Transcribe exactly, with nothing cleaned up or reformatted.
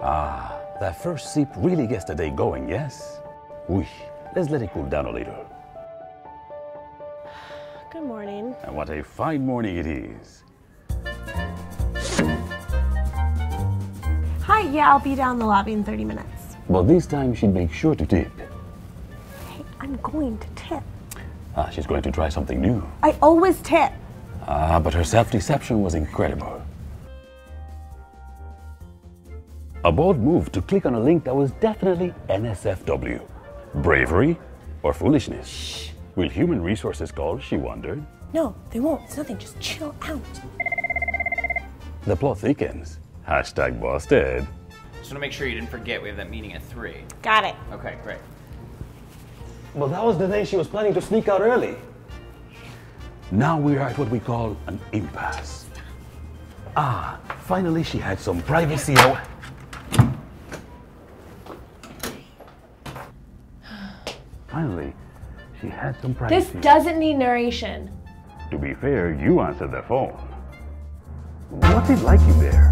Ah, that first sip really gets the day going, yes? Oui, let's let it cool down a little. Good morning. And what a fine morning it is. Hi, yeah, I'll be down in the lobby in thirty minutes. But this time she'd make sure to tip. Hey, I'm going to tip. Ah, she's going to try something new. I always tip. Ah, but her self-deception was incredible. A bold move to click on a link that was definitely N S F W. Bravery or foolishness? Shh. Will human resources call, she wondered. No, they won't. It's nothing. Just chill out. The plot thickens. Hashtag busted. Just want to make sure you didn't forget we have that meeting at three. Got it. Okay, great. Well, that was the day she was planning to sneak out early. Now we are at what we call an impasse. Ah, finally she had some privacy. Finally, she had some privacy. This doesn't need narration. To be fair, you answered the phone. What's it like in there?